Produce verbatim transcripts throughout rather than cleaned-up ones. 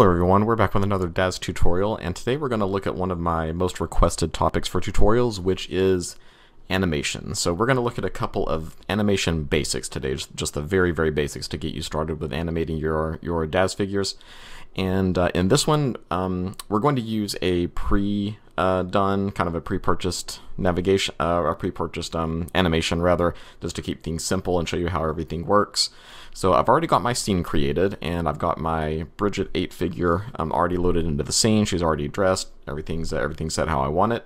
Hello everyone, we're back with another Daz tutorial, and today we're going to look at one of my most requested topics for tutorials, which is animation. So we're going to look at a couple of animation basics today, just the very, very basics to get you started with animating your, your Daz figures. And uh, in this one, um, we're going to use a pre- Uh, done, kind of a pre-purchased navigation, uh, a pre-purchased um, animation rather, just to keep things simple and show you how everything works. So I've already got my scene created, and I've got my Bridget eight figure um, already loaded into the scene. She's already dressed. Everything's uh, everything's set how I want it.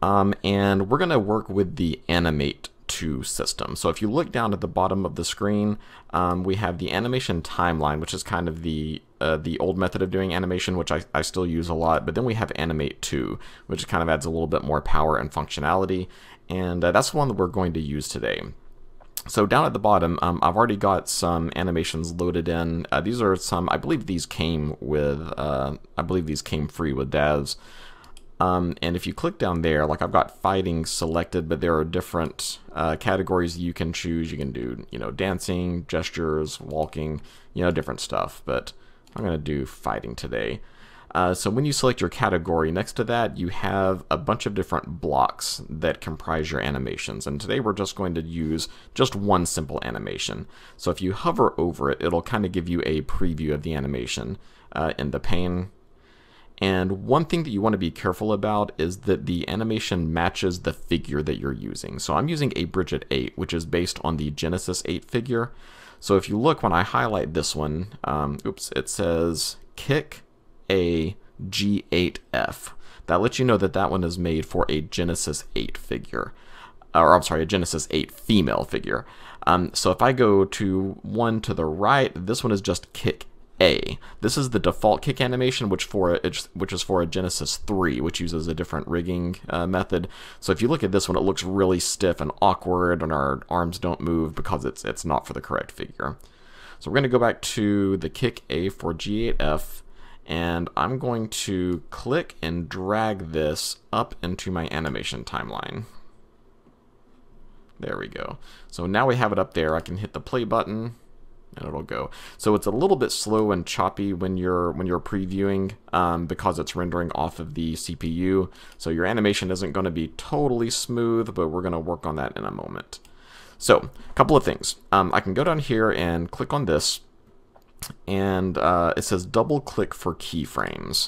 Um, and we're gonna work with the Animate two system. So if you look down at the bottom of the screen, um, we have the animation timeline, which is kind of the uh, the old method of doing animation, which I, I still use a lot, but then we have Animate two, which kind of adds a little bit more power and functionality, and uh, that's the one that we're going to use today. So down at the bottom, um, I've already got some animations loaded in. Uh, these are some, I believe these came with, uh, I believe these came free with Daz. Um, and if you click down there, like I've got fighting selected, but there are different uh, categories you can choose. You can do, you know, dancing, gestures, walking, you know, different stuff. But I'm going to do fighting today. Uh, so when you select your category, next to that, you have a bunch of different blocks that comprise your animations. And today we're just going to use just one simple animation. So if you hover over it, it'll kind of give you a preview of the animation uh, in the pane. And one thing that you want to be careful about is that the animation matches the figure that you're using. So I'm using a Bridget eight, which is based on the Genesis eight figure. So if you look, when I highlight this one, um, oops, it says kick a G eight F. That lets you know that that one is made for a Genesis eight figure. Or I'm sorry, a Genesis eight female figure. Um, so if I go to one to the right, this one is just kick A. This is the default kick animation, which for a, which is for a Genesis three, which uses a different rigging uh, method. So if you look at this one, it looks really stiff and awkward, and our arms don't move because it's it's not for the correct figure. So we're going to go back to the kick A for G eight F, and I'm going to click and drag this up into my animation timeline. There we go. So now we have it up there. I can hit the play button, and it'll go. So it's a little bit slow and choppy when you're when you're previewing um, because it's rendering off of the C P U. So your animation isn't going to be totally smooth, but we're going to work on that in a moment. So a couple of things. Um, I can go down here and click on this, and uh, it says double click for keyframes.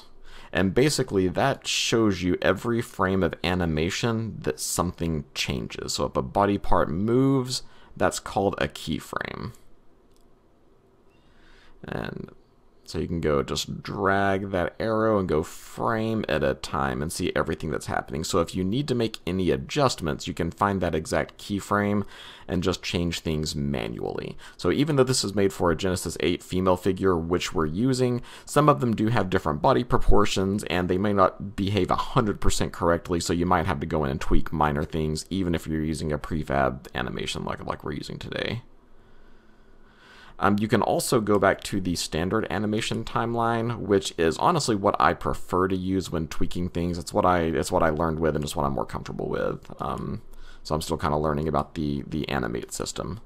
And basically that shows you every frame of animation that something changes. So if a body part moves, that's called a keyframe. And so you can go just drag that arrow and go frame at a time and see everything that's happening. So if you need to make any adjustments, you can find that exact keyframe and just change things manually. So even though this is made for a Genesis eight female figure, which we're using, some of them do have different body proportions and they may not behave one hundred percent correctly. So you might have to go in and tweak minor things, even if you're using a prefab animation like, like we're using today. Um, you can also go back to the standard animation timeline, which is honestly what I prefer to use when tweaking things. It's what I it's what I learned with, and it's what I'm more comfortable with. Um, so I'm still kind of learning about the the animate system.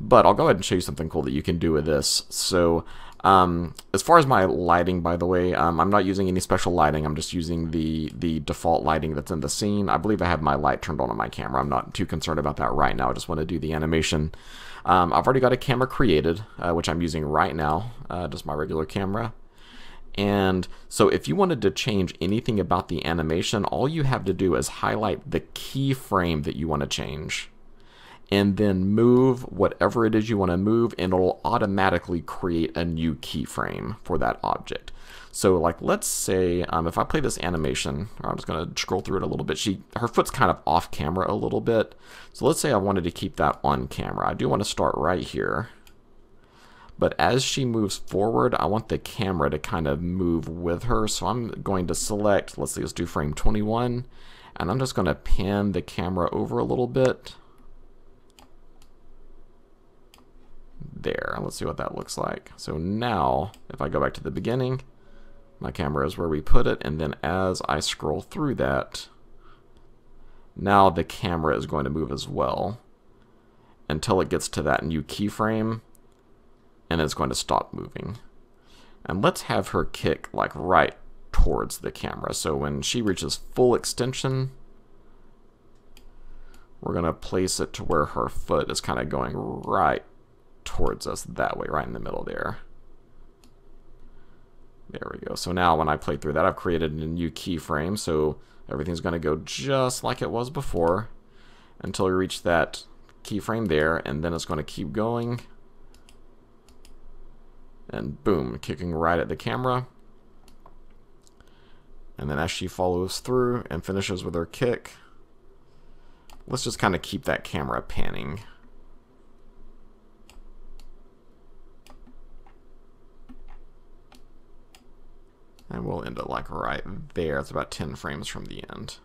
But I'll go ahead and show you something cool that you can do with this. So um, as far as my lighting, by the way, um, I'm not using any special lighting. I'm just using the, the default lighting that's in the scene. I believe I have my light turned on on my camera. I'm not too concerned about that right now. I just want to do the animation. Um, I've already got a camera created, uh, which I'm using right now, uh, just my regular camera. And so if you wanted to change anything about the animation, all you have to do is highlight the keyframe that you want to change, and then move whatever it is you want to move, and it'll automatically create a new keyframe for that object. So like, let's say um, if I play this animation, or I'm just going to scroll through it a little bit, she, her foot's kind of off camera a little bit. So let's say I wanted to keep that on camera. I do want to start right here. But as she moves forward, I want the camera to kind of move with her. So I'm going to select, let's see, let's do frame twenty-one. And I'm just going to pan the camera over a little bit. There, let's see what that looks like. So now, if I go back to the beginning, my camera is where we put it, and then as I scroll through that, now the camera is going to move as well until it gets to that new keyframe, and it's going to stop moving. And let's have her kick like right towards the camera. So when she reaches full extension, we're gonna place it to where her foot is kind of going right towards us that way, right in the middle there. There we go. So now when I play through that, I've created a new keyframe, so everything's gonna go just like it was before until we reach that keyframe there, and then it's gonna keep going. And boom, kicking right at the camera. And then as she follows through and finishes with her kick, let's just kind of keep that camera panning. And we'll end it like right there. It's about ten frames from the end.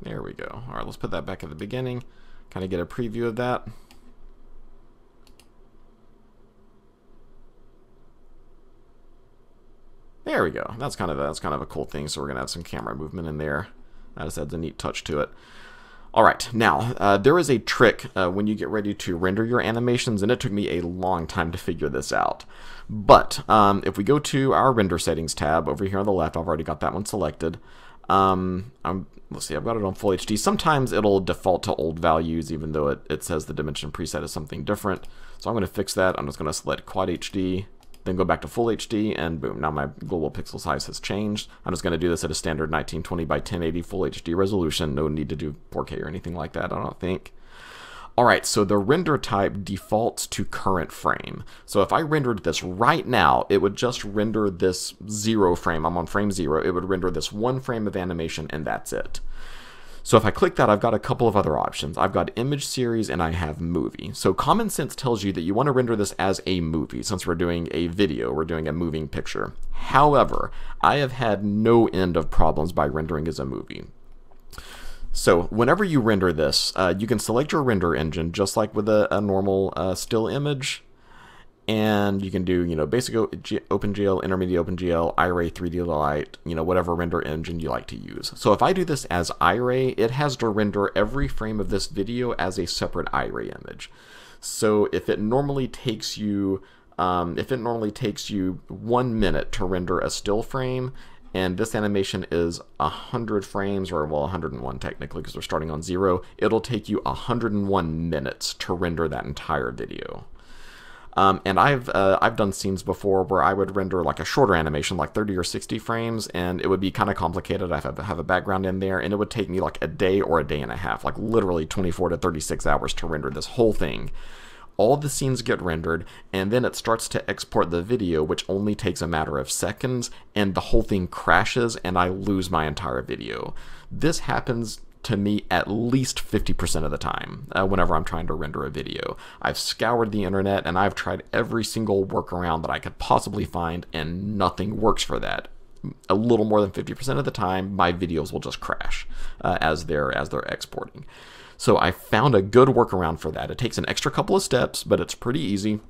There we go. All right, let's put that back at the beginning, kind of get a preview of that. There we go. That's kind of that's kind of a cool thing. So we're gonna have some camera movement in there. That just adds a neat touch to it. All right, now uh, there is a trick uh, when you get ready to render your animations, and it took me a long time to figure this out. But um, if we go to our render settings tab over here on the left, I've already got that one selected. Um, I'm, let's see, I've got it on full H D. Sometimes it'll default to old values, even though it, it says the dimension preset is something different. So I'm going to fix that. I'm just going to select Quad H D. Then go back to full H D, and boom, now my global pixel size has changed. I'm just going to do this at a standard nineteen twenty by ten eighty full H D resolution. No need to do four K or anything like that, I don't think. All right, so the render type defaults to current frame. So if I rendered this right now, it would just render this zero frame. I'm on frame zero. It would render this one frame of animation, and that's it. So if I click that, I've got a couple of other options. I've got image series and I have movie. So common sense tells you that you want to render this as a movie. Since we're doing a video, we're doing a moving picture. However, I have had no end of problems by rendering as a movie. So whenever you render this, uh, you can select your render engine just like with a, a normal uh, still image. And you can do, you know, basic OpenGL, intermediate OpenGL, iRay, three D Lite, you know, whatever render engine you like to use. So if I do this as iRay, it has to render every frame of this video as a separate iRay image. So if it normally takes you, um, if it normally takes you one minute to render a still frame, and this animation is one hundred frames, or well, one hundred and one technically because we're starting on zero, it'll take you one hundred and one minutes to render that entire video. Um, and I've uh, I've done scenes before where I would render like a shorter animation, like thirty or sixty frames, and it would be kind of complicated. I have, have a background in there, and it would take me like a day or a day and a half, like literally twenty-four to thirty-six hours to render this whole thing. All the scenes get rendered, and then it starts to export the video, which only takes a matter of seconds, and the whole thing crashes, and I lose my entire video. This happens to me at least fifty percent of the time uh, whenever I'm trying to render a video. I've scoured the internet and I've tried every single workaround that I could possibly find, and nothing works for that. A little more than fifty percent of the time, my videos will just crash uh, as they're as they're exporting. So I found a good workaround for that. It takes an extra couple of steps, but it's pretty easy,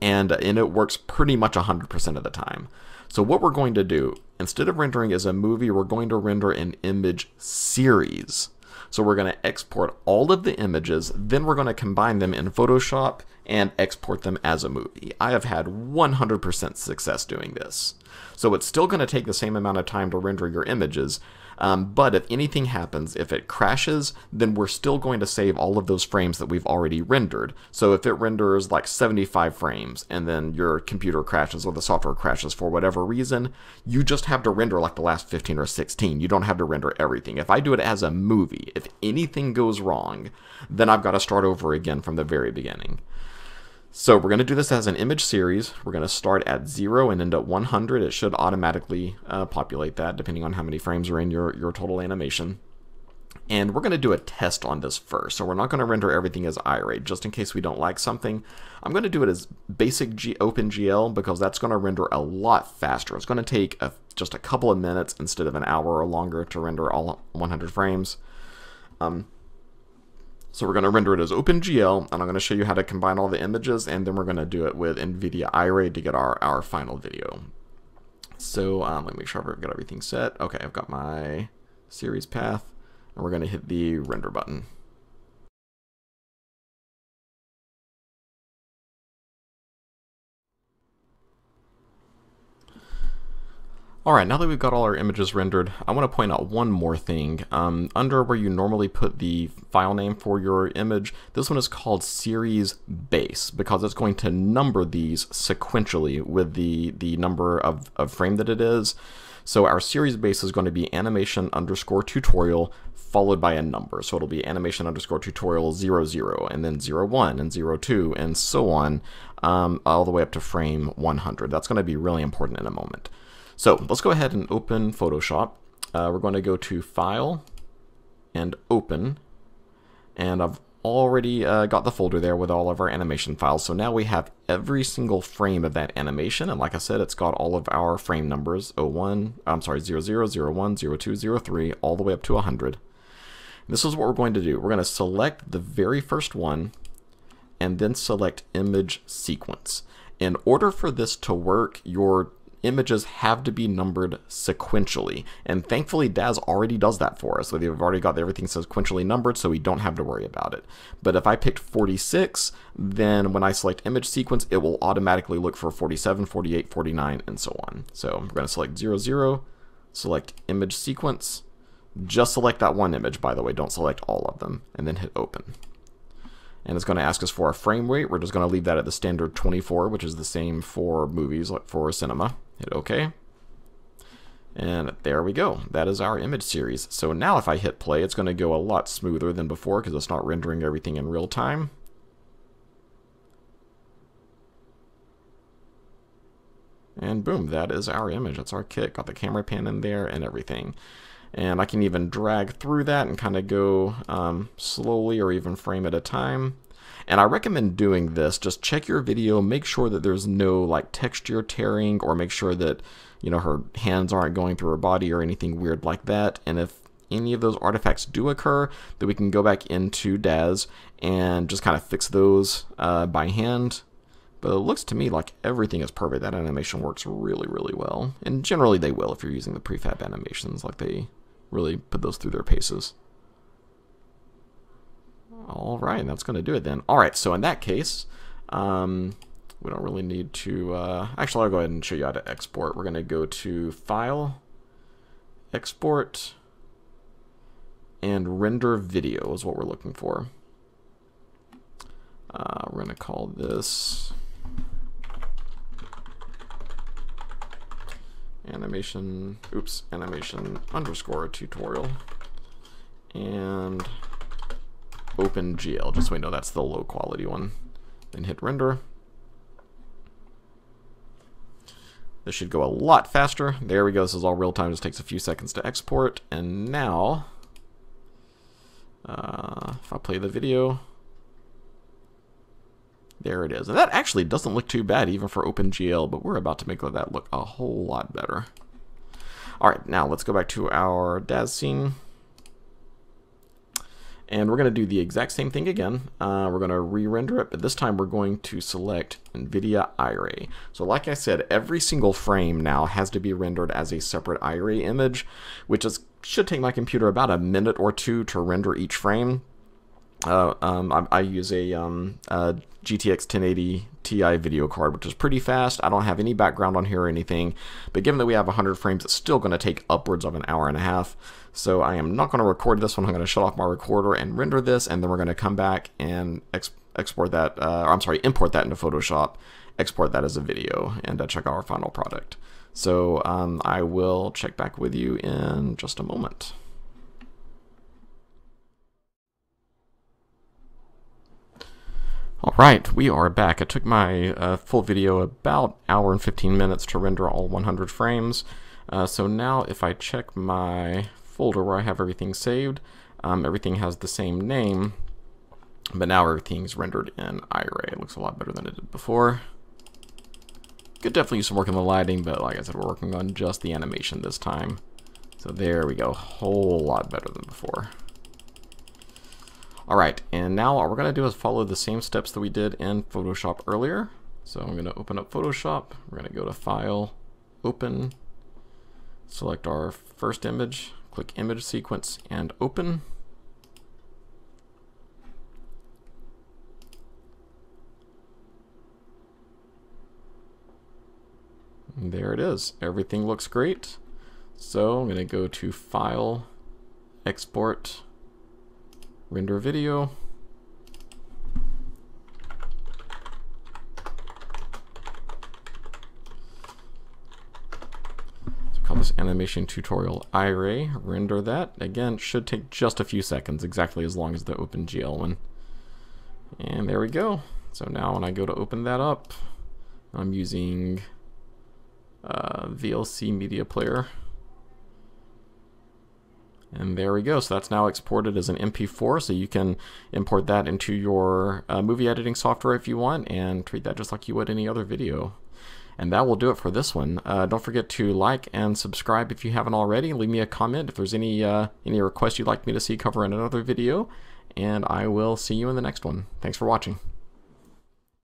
and, and it works pretty much one hundred percent of the time. So what we're going to do, instead of rendering as a movie, we're going to render an image series. So we're going to export all of the images, then we're going to combine them in Photoshop and export them as a movie. I have had one hundred percent success doing this. So it's still going to take the same amount of time to render your images, um, but if anything happens, if it crashes, then we're still going to save all of those frames that we've already rendered. So if it renders like seventy-five frames and then your computer crashes or the software crashes for whatever reason, you just have to render like the last fifteen or sixteen. You don't have to render everything. If I do it as a movie, if anything goes wrong, then I've got to start over again from the very beginning. So we're going to do this as an image series. We're going to start at zero and end at one hundred. It should automatically uh, populate that depending on how many frames are in your, your total animation. And we're going to do a test on this first. So we're not going to render everything as iRay, just in case we don't like something. I'm going to do it as basic G OpenGL because that's going to render a lot faster. It's going to take a, just a couple of minutes instead of an hour or longer to render all one hundred frames. Um, So we're going to render it as OpenGL, and I'm going to show you how to combine all the images, and then we're going to do it with NVIDIA iRay to get our, our final video. So um, let me make sure I've got everything set. Okay, I've got my series path, and we're going to hit the render button. Alright, now that we've got all our images rendered, I want to point out one more thing. Um, under where you normally put the file name for your image, this one is called series base because it's going to number these sequentially with the, the number of, of frame that it is. So our series base is going to be animation underscore tutorial followed by a number. So it'll be animation underscore tutorial zero zero and then zero one and zero two and so on um, all the way up to frame one hundred. That's going to be really important in a moment. So let's go ahead and open Photoshop. Uh, we're going to go to File and Open, and I've already uh, got the folder there with all of our animation files. So now we have every single frame of that animation, and like I said, it's got all of our frame numbers, oh one, I'm sorry, zero zero, zero one, zero two, zero three, all the way up to one hundred. This is what we're going to do. We're going to select the very first one, and then select Image Sequence. In order for this to work, your images have to be numbered sequentially, and thankfully Daz already does that for us. So they've already got everything sequentially numbered, so we don't have to worry about it. But if I picked forty-six, then when I select image sequence, it will automatically look for forty-seven, forty-eight, forty-nine, and so on. So I'm going to select zero zero, select image sequence, just select that one image, by the way, don't select all of them, and then hit open. And it's going to ask us for our frame rate. We're just going to leave that at the standard twenty-four, which is the same for movies, like for cinema. Hit OK. And there we go. That is our image series. So now if I hit play, it's going to go a lot smoother than before because it's not rendering everything in real time. And boom, that is our image. That's our kit. Got the camera pan in there and everything. And I can even drag through that and kind of go um, slowly or even frame at a time. And I recommend doing this. Just check your video, make sure that there's no like texture tearing, or make sure that, you know, her hands aren't going through her body or anything weird like that. And if any of those artifacts do occur, then we can go back into Daz and just kind of fix those uh, by hand. But it looks to me like everything is perfect. That animation works really, really well. And generally they will if you're using the prefab animations, like they really put those through their paces. All right, and that's going to do it then. All right, so in that case, um, we don't really need to... Uh, actually, I'll go ahead and show you how to export. We're going to go to File, Export, and Render Video is what we're looking for. Uh, we're going to call this animation, oops, animation underscore tutorial, and OpenGL, just so we know that's the low quality one. Then hit render. This should go a lot faster. There we go. This is all real time. Just takes a few seconds to export. And now, uh, if I play the video, there it is. And that actually doesn't look too bad even for OpenGL, but we're about to make that look a whole lot better. All right, now let's go back to our Daz scene. And we're going to do the exact same thing again. Uh, we're going to re-render it, but this time we're going to select NVIDIA iRay. So like I said, every single frame now has to be rendered as a separate iRay image, which is, should take my computer about a minute or two to render each frame. Uh, um, I, I use a, um, a G T X ten eighty Ti video card, which is pretty fast. I don't have any background on here or anything, but given that we have one hundred frames, it's still going to take upwards of an hour and a half. So I am not going to record this one. I'm going to shut off my recorder and render this, and then we're going to come back and ex export that, uh, or I'm sorry, import that into Photoshop, export that as a video, and uh, check out our final product. So um, I will check back with you in just a moment. All right, we are back. It took my uh, full video about hour and fifteen minutes to render all one hundred frames. Uh, so now if I check my folder where I have everything saved, um, everything has the same name, but now everything's rendered in iRay. It looks a lot better than it did before. Could definitely use some work on the lighting, but like I said, we're working on just the animation this time. So there we go, whole lot better than before. Alright, and now all we're going to do is follow the same steps that we did in Photoshop earlier. So I'm going to open up Photoshop, we're going to go to File, Open, select our first image, click Image Sequence, and Open. there it is. Everything looks great. So I'm going to go to File, Export, Render Video. So call this Animation Tutorial iRay. Render that. Again, should take just a few seconds, exactly as long as the OpenGL one. And there we go. So now when I go to open that up, I'm using uh, V L C Media Player. And there we go. So that's now exported as an M P four. So you can import that into your uh, movie editing software if you want, and treat that just like you would any other video. And that will do it for this one. Uh, don't forget to like and subscribe if you haven't already. Leave me a comment if there's any uh, any requests you'd like me to see cover in another video. And I will see you in the next one. Thanks for watching.